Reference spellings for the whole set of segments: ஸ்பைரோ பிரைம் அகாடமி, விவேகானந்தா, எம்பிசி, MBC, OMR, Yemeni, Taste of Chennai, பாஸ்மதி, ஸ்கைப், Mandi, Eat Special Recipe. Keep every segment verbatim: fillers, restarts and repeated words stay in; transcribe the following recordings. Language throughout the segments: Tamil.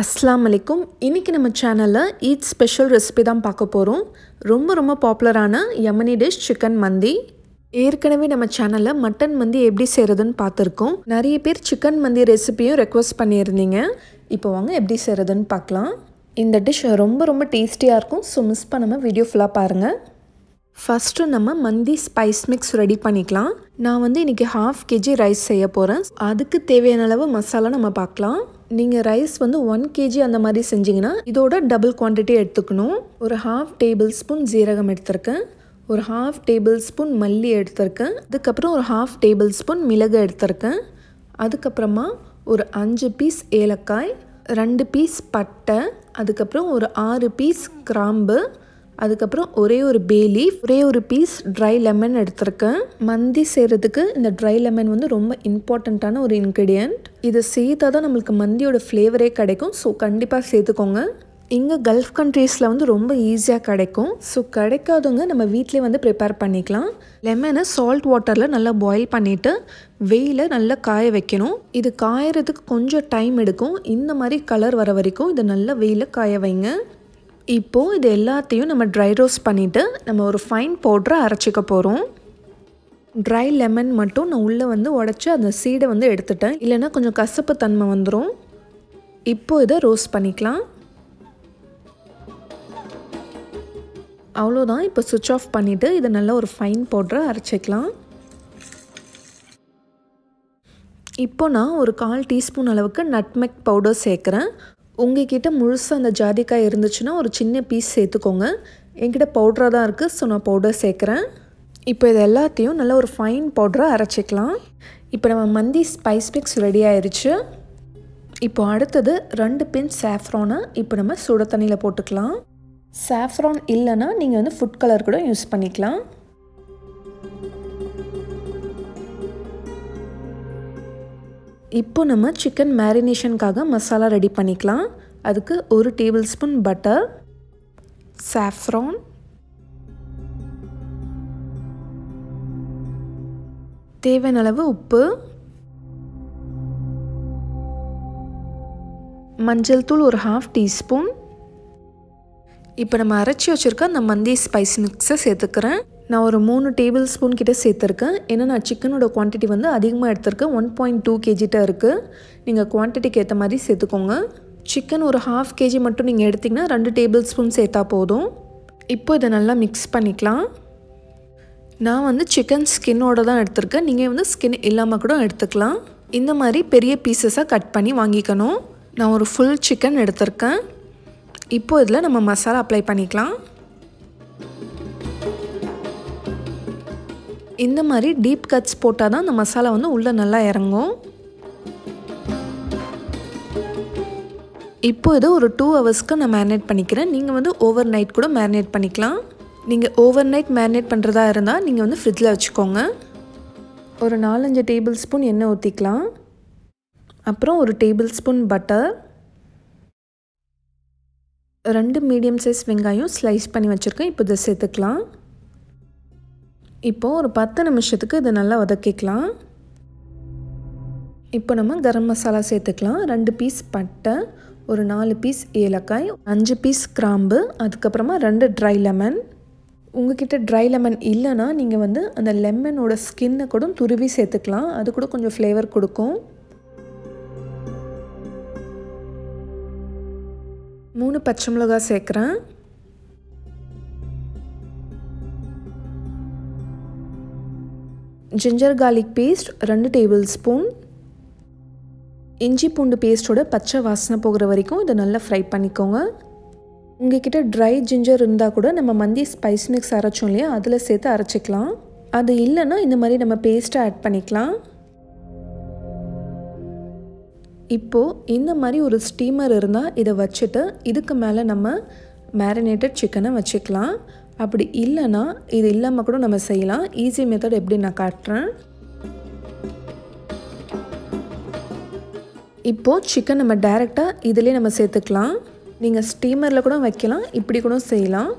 Assalamu alaikum. இன்னைக்கு நம்ம சேனல்ல Eat Special Recipe தான் பார்க்க போறோம். ரொம்ப ரொம்ப பாப்புலரான யமனி டிஷ் chicken mandi. ஏற்கனவே நம்ம சேனல்ல மட்டன் மந்தி எப்படி செய்யறதுன்னு பார்த்திருக்கோம். நிறைய பேர் chicken mandi ரெசிபியும் ரிக்வெஸ்ட் பண்ணியிருந்தீங்க. இப்போ வாங்க எப்படி செய்யறதுன்னு பார்க்கலாம். இந்த டிஷ் ரொம்ப ரொம்ப டேஸ்டியா இருக்கும். சோ மிஸ் பண்ணாம வீடியோ ஃபுல்லா பாருங்க. First நம்ம மந்தி ஸ்பைஸ் மிக்ஸ் ரெடி பண்ணிக்கலாம். நான் வந்து இன்னைக்கு half kg ரைஸ் செய்ய போறேன். அதுக்கு தேவையான அளவு மசாலா நம்ம பார்க்கலாம். நீங்க ரைஸ் வந்து one kg அந்த மாதிரி செஞ்சீங்கனா இதோட டபுள் குவாண்டிட்டி எடுத்துக்கணும். ஒரு half டேபிள்ஸ்பூன் ஜீரகம் எடுத்துர்க்கேன். ஒரு half டேபிள்ஸ்பூன் மல்லி எடுத்துர்க்கேன். அதுக்கு அப்புறம் ஒரு half டேபிள்ஸ்பூன் மிளகு எடுத்துர்க்கேன். அதுக்கு அப்புறமா ஒரு five piece ஏலக்காய், two piece பட்டை, அதுக்கு அப்புறம் ஒரு six piece கிராம்பு அதுக்கு அப்புறம் ஒரே ஒரு பே லீஃப் ஒரே ஒரு பீஸ் dry lemon எடுத்துர்க்கேன் மந்தி செய்யிறதுக்கு இந்த dry lemon வந்து ரொம்ப இம்பார்ட்டன்ட்டான ஒரு ingredient இது சேர்த்தாதான் நமக்கு மந்தியோட ஃப்ளேவரே கிடைக்கும் சோ கண்டிப்பா சேர்த்துக்கோங்க இங்க Gulf countries-ல வந்து ரொம்ப ஈஸியா கிடைக்கும் சோ கிடைக்காதவங்க நம்ம வீட்லயே வந்து prepare பண்ணிக்கலாம் லெமனை salt water-ல நல்லா boil பண்ணிட்டு வெயில நல்லா காய வைக்கணும் இது காயிறதுக்கு கொஞ்சம் டைம் எடுக்கும் இந்த மாதிரி கலர் வர வரைக்கும் இது நல்லா வெயில காய வைங்க இப்போ இது எல்லாத்தையும் நம்ம dry roast பண்ணிட்டு நம்ம ஒரு fine powder அரைச்சிக்க போறோம் dry lemon மட்டும் நான் உள்ள வந்து உடைச்சு அந்த சீடை வந்து எடுத்துட்டேன் இல்லனா கொஞ்சம் கசப்பு தன்மை வந்துரும் இப்போ இத roast பண்ணிக்கலாம் அவ்ளோதான் இப்போ switch off பண்ணிட்டு இத நல்ல ஒரு fine powder அரைச்சிக்கலாம் இப்போ நான் ஒரு one half teaspoon அளவுக்கு nutmeg powder சேர்க்கிறேன் உங்ககிட்ட முழுசா அந்த ஜாதிக்காய் இருந்துச்சுனா ஒரு சின்ன பீஸ் சேர்த்துக்கோங்க என்கிட்ட பவுடரா தான் இருக்கு சோ நான் பவுடர் சேர்க்கறேன் இப்போ இத எல்லாத்தையும் நல்ல ஒரு ஃபைன் பவுடரா அரைச்சிக்கலாம் இப்போ நம்ம மந்தி ஸ்பைஸ் மிக்ஸ் ரெடி ஆயிருச்சு இப்போ அடுத்து ரெண்டு பிஞ்ச் saffron இப்போ நம்ம சுட தண்ணில போட்டுக்கலாம் saffron இல்லனா நீங்க வந்து ஃபுட் கலர் கூட யூஸ் பண்ணிக்கலாம் இப்போ நம்ம chicken marination காக மசாலா ரெடி பண்ணிக்கலாம் அதுக்கு one tablespoon butter saffron தேவையான அளவு உப்பு மஞ்சள் தூள் ஒரு half teaspoon இப்போ நம்ம அரைச்சு வச்சிருக்க அந்த மந்தி ஸ்பைஸ் மிக்ஸை சேர்த்துக்கறேன் நான் ஒரு three tablespoon கிட்ட சேர்த்திருக்கேன் ஏன்னா நான் சிக்கனோட குவாண்டிட்டி வந்து அதிகமா எடுத்துர்க்கேன் one point two kg ட்ட இருக்கு நீங்க குவாண்டிட்டிக்கு ஏத்த மாதிரி சேர்த்துக்கோங்க சிக்கன் ஒரு half kg மட்டும் நீங்க எடுத்தீங்கன்னா two tablespoon சேர்த்தா போதும் இப்போ இத நல்லா mix பண்ணிக்கலாம் நான் வந்து chicken skin-ஓட தான் எடுத்துர்க்கேன் நீங்க வந்து skin இல்லாம கூட எடுத்துக்கலாம் இந்த மாதிரி பெரிய பீசஸா கட் பண்ணி வாங்கிக்கணும் நான் ஒரு full chicken எடுத்துர்க்கேன் இப்போ இதல நம்ம மசாலா அப்ளை பண்ணிக்கலாம் இந்த மாதிரி deep cuts போட்டா தான் அந்த மசாலா வந்து உள்ள நல்லா இறங்கும் இப்போ இது ஒரு two hoursக்கு நான் மேரினேட் பண்ணிக்கிறேன் நீங்க வந்து ஓவர்நைட் கூட மேரினேட் பண்ணிக்கலாம் நீங்க ஓவர்நைட் மேரினேட் பண்றதா இருந்தா நீங்க வந்து ஃப்ரிட்ஜ்ல வச்சுக்கோங்க ஒரு four to five tablespoon எண்ணெய் ஊத்திக்கலாம் அப்புறம் ஒரு tablespoon butter ரெண்டு மீடியம் சைஸ் வெங்காயம் ஸ்லைஸ் பண்ணி வச்சிருக்கேன் இப்போ இத சேர்த்துக்கலாம் இப்போ ஒரு ten நிமிஷத்துக்கு இத நல்லா வதக்கிக்கலாம் இப்போ நம்ம गरम மசாலா சேர்த்துக்கலாம் two piece பட்டை ஒரு four piece ஏலக்காய் five piece கிராம்பு அதுக்கு அப்புறமா two dry lemon உங்ககிட்ட dry lemon இல்லனா நீங்க வந்து அந்த லெமனோட ஸ்கின்ன கூட துருவி சேர்த்துக்கலாம் அது கூட கொஞ்சம் flavor கொடுக்கும் மூணு பச்சை மிளகாய் சேர்க்கறேன் ginger garlic paste two tablespoon இஞ்சி பூண்டு பேஸ்டோட பச்சை வாசனை போகிற வரைக்கும் இத நல்லா ஃப்ரை பண்ணிக்கோங்க உங்ககிட்ட dry ginger இருந்தா கூட நம்ம மந்தி ஸ்பைஸ் mix அரைச்சோம்லையா அதுல சேர்த்து அரைச்சிக்கலாம் அது இல்லனா இந்த மாதிரி நம்ம பேஸ்ட் ஆட் பண்ணிக்கலாம் இப்போ இந்த மாதிரி ஒரு ஸ்டீமர் இருந்தா இத வச்சிட்டு இதுக்கு மேல நம்ம marinated chicken-ஐ வச்சிக்கலாம் அப்படி இல்லனா இது இல்லாம கூட நம்ம செய்யலாம் ஈஸி மெத்தட் எப்படி நான் காட்றேன் இப்போ chicken நம்ம डायरेक्टली இதிலே நம்ம சேர்த்துக்கலாம் நீங்க ஸ்டீமர்ல கூட வைக்கலாம் இப்படி கூட செய்யலாம்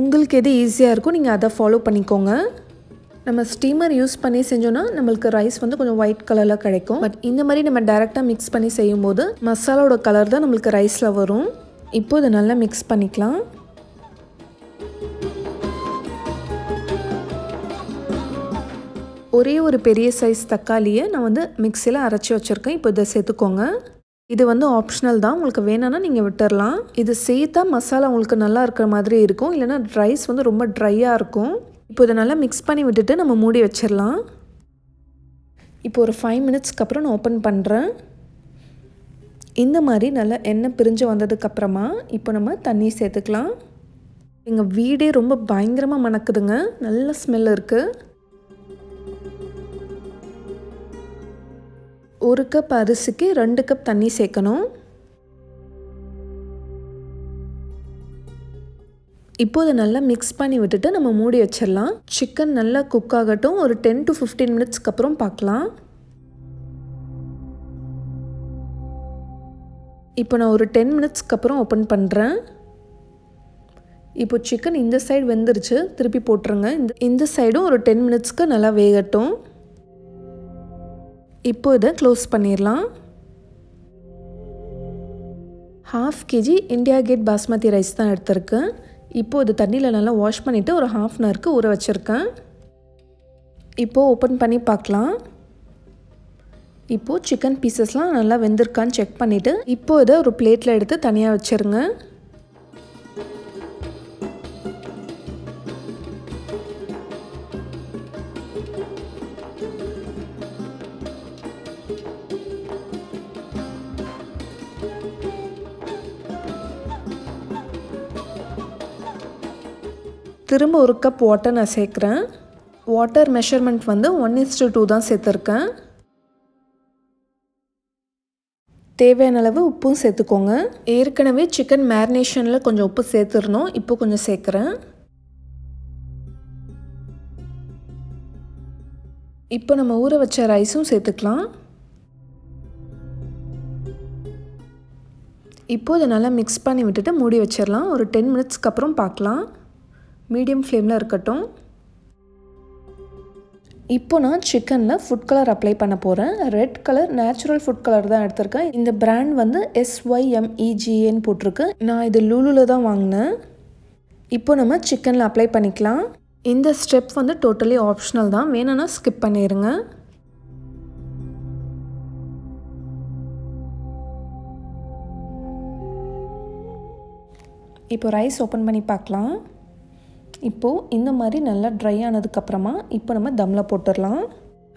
உங்களுக்கு எது ஈஸியா இருக்கோ நீங்க அத ஃபாலோ பண்ணிக்கோங்க நம்ம ஸ்டீமர் யூஸ் பண்ணி செஞ்சோம்னா நமக்கு ரைஸ் வந்து கொஞ்சம் white கலர்ல கிடைக்கும் பட் இந்த மாதிரி நம்ம डायरेक्टली mix பண்ணி செய்யும்போது மசாலாவோட கலர் தான் நமக்கு ரைஸ்ல வரும் இப்போ இத நல்லா mix பண்ணிக்கலாம் ஒரே ஒரு பெரிய சைஸ் தக்காளியை நான் வந்து மிக்ஸில அரைச்சு வச்சிருக்கேன் இப்போ இத சேர்த்துக்கோங்க இது வந்து ஆப்ஷனல் தான் உங்களுக்கு வேணானா நீங்க விட்டுறலாம் இது சேத்தா மசாலா உங்களுக்கு நல்லா இருக்கிற மாதிரி இருக்கும் இல்லனா ரைஸ் வந்து ரொம்ப ட்ரையா இருக்கும் இப்போ இத நல்லா mix பண்ணி விட்டுட்டு நம்ம மூடி வச்சிரலாம். இப்போ ஒரு five minutes க்கு அப்புறம் நான் ஓபன் பண்றேன். இந்த மாதிரி நல்ல எண்ணெய் பிரிஞ்சு வந்ததுக்கு அப்புறமா இப்போ நம்ம தண்ணி சேர்த்துக்கலாம். எங்க வீடே ரொம்ப பயங்கரமா மணக்குதுங்க. நல்ல ஸ்மெல் இருக்கு. ஒரு கப் அரிசிக்கு two கப் தண்ணி சேர்க்கணும். இப்போ இத நல்லா mix பண்ணி விட்டுட்டு நம்ம மூடி வச்சிரலாம் சிக்கன் நல்லா குக் ஆகட்டும் ஒரு ten to fifteen minutes க்கு அப்புறம் பார்க்கலாம் இப்போ நான் ஒரு ten minutes க்கு அப்புறம் ஓபன் பண்றேன் இப்போ சிக்கன் இந்த சைடு வெந்திருச்சு திருப்பி போட்றங்க இந்த சைடும் ஒரு ten minutes க்கு நல்லா வேகட்டும் இப்போ இத க்ளோஸ் பண்ணிரலாம் half kg India Gate பாஸ்மதி rice தான் எடுத்துர்க்கேன் இப்போ இது தண்ணில நல்லா வாஷ் பண்ணிட்டு ஒரு half an hour க்கு ஊற வச்சிருக்கேன். இப்போ ஓபன் பண்ணி பார்க்கலாம். இப்போ chicken பீசஸ்லாம் நல்லா வெந்திருக்கான்னு செக் பண்ணிட்டு இப்போ இத ஒரு பிளேட்ல எடுத்து தனியா வச்சிருங்க. திரும்ப ஒரு கப் வாட்டர் நான் சேர்க்கிறேன் வாட்டர் மெஷர்மென்ட் வந்து one is to two தான் சேர்த்திருக்கேன் தேவையான அளவு உப்பும் சேர்த்துக்கோங்க ஏற்கனவே chicken marinationல கொஞ்சம் உப்பு சேர்த்திரணும் இப்போ கொஞ்சம் சேர்க்கிறேன் இப்போ நம்ம ஊற வச்ச ரைஸும் சேர்த்துக்கலாம் இப்போ இத நல்லா mix பண்ணி விட்டுட்டு மூடி வச்சிரலாம் ஒரு ten minutes க்கு அப்புறம் பார்க்கலாம் மீடியம் ஃப்ளேம்ல இருக்கட்டும் இப்போ நான் சிக்கன்ல ஃபுட் கலர் அப்ளை பண்ண போறேன் red colour natural food colour தான் எடுத்துர்க்கேன் இந்த பிராண்ட் வந்து S Y M E G N போட்டுருக்கு நான் இது லூலுல தான் வாங்குனேன் இப்போ நம்ம சிக்கன்ல அப்ளை பண்ணிக்கலாம் இந்த ஸ்டெப் வந்து டோட்டலி ஆப்ஷனல் தான் வேணும்னா ஸ்கிப் பண்ணிருங்க இப்போ ரைஸ் ஓபன் பண்ணி பார்க்கலாம் இப்போ இந்த மாதிரி நல்லா dry ஆனதுக்கு அப்புறமா இப்போ நம்ம தம்ல போட்டுறலாம்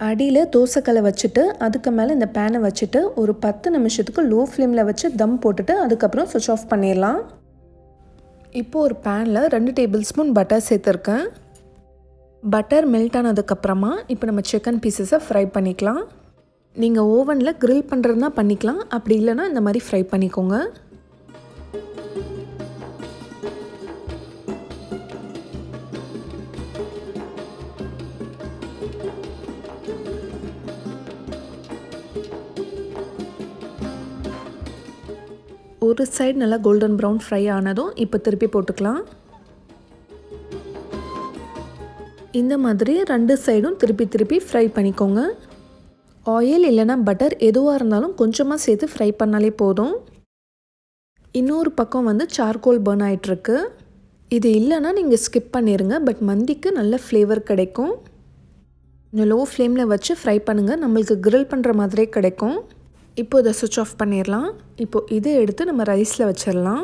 அடியில தோசை கல்லை வச்சிட்டு அதுக்கு மேல இந்த pan-ஐ வச்சிட்டு ஒரு ten நிமிஷத்துக்கு low flame-ல வச்சு தம் போட்டுட்டு அதுக்கு அப்புறம் switch off பண்ணிரலாம் இப்போ ஒரு pan-ல two tablespoon பட்டர் சேர்த்திருக்கேன் பட்டர் மெல்ட் ஆனதுக்கு அப்புறமா இப்போ நம்ம chicken pieces-ஐ fry பண்ணிக்கலாம் நீங்க oven-ல grill பண்றதா பண்ணிக்கலாம் அப்படி இல்லனா இந்த மாதிரி fry பண்ணிக்கோங்க ஒரு சைடு நல்லா golden brown fry ஆனதும் இப்போ திருப்பி போட்டுக்கலாம் இந்த மாதிரி ரெண்டு சைடும் திருப்பி திருப்பி fry பண்ணிக்கோங்க ஆயில் இல்லனா பட்டர் எதுவா இருந்தாலும் கொஞ்சமா சேர்த்து fry பண்ணாலே போதும் இன்னொரு பக்கம் வந்து charcoal burn ஆயிட்டு இருக்கு இது இல்லனா நீங்க skip பண்ணிருங்க பட் மந்திக்கு நல்ல flavor கிடைக்கும் இந்த low flame ல வச்சு fry பண்ணுங்க நமக்கு grill பண்ற மாதிரியே கிடைக்கும் இப்போ இத switch off பண்ணிரலாம் இப்போ இத எடுத்து நம்ம ரைஸ்ல வச்சிரலாம்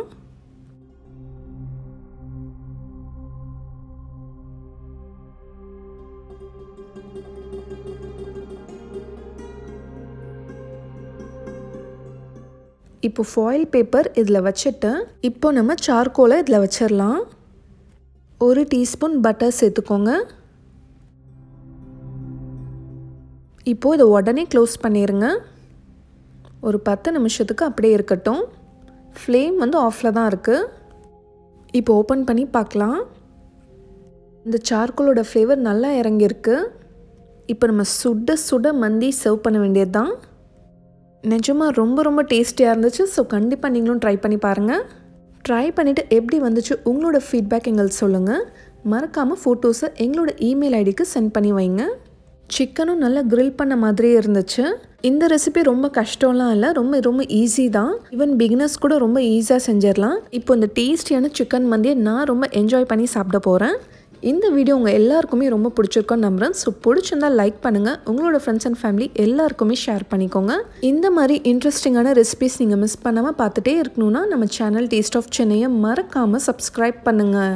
இப்போ foil paper இதல வச்சிட்டு இப்போ நம்ம charcoal இதல வச்சிரலாம் ஒரு teaspoon butter சேர்த்துக்கோங்க இப்போ இத உடனே க்ளோஸ் பண்ணிருங்க ஒரு ten நிமிஷத்துக்கு அப்படியே இருக்கட்டும் ஃப்ளேம் வந்து ஆஃப்ல தான் இருக்கு இப்போ ஓபன் பண்ணி பார்க்கலாம் இந்த charcoalோட flavor நல்லா இறங்கி இருக்கு இப்போ நம்ம சுட சுட மந்தி சர்வ் பண்ண வேண்டியதுதான் நிஜமா ரொம்ப ரொம்ப டேஸ்டியா இருந்துச்சு சோ கண்டிப்பா நீங்களும் ட்ரை பண்ணி பாருங்க ட்ரை பண்ணிட்டு எப்படி வந்துச்சு உங்களோட feedback எங்களுக்கு சொல்லுங்க மறக்காம ஃபோட்டோஸை எங்களோட இமெயில் ஐடிக்கு சென்ட் பண்ணி வைங்க. சிக்கனும் நல்லா கிரில் பண்ண மாதிரியே இருந்துச்சு. இந்த ரெசிபி ரொம்ப கஷ்டம்லாம் இல்லை, ரொம்ப ரொம்ப ஈஸி தான். ஈவன் பிகினர்ஸ் கூட ரொம்ப ஈஸியாக செஞ்சிடலாம். இப்போ இந்த டேஸ்டியான சிக்கன் மந்தியை நான் ரொம்ப என்ஜாய் பண்ணி சாப்பிட போகிறேன். இந்த வீடியோ உங்கள் எல்லாருக்குமே ரொம்ப பிடிச்சிருக்கோன்னு நம்புகிறேன். ஸோ பிடிச்சிருந்தால் லைக் பண்ணுங்கள், உங்களோட ஃப்ரெண்ட்ஸ் அண்ட் ஃபேமிலி எல்லாருக்குமே ஷேர் பண்ணிக்கோங்க. இந்த மாதிரி இன்ட்ரெஸ்டிங்கான ரெசிபிஸ் நீங்கள் மிஸ் பண்ணாமல் பார்த்துட்டே இருக்கணும்னா நம்ம சேனல் டேஸ்ட் ஆஃப் சென்னையை மறக்காமல் சப்ஸ்கிரைப் பண்ணுங்கள்.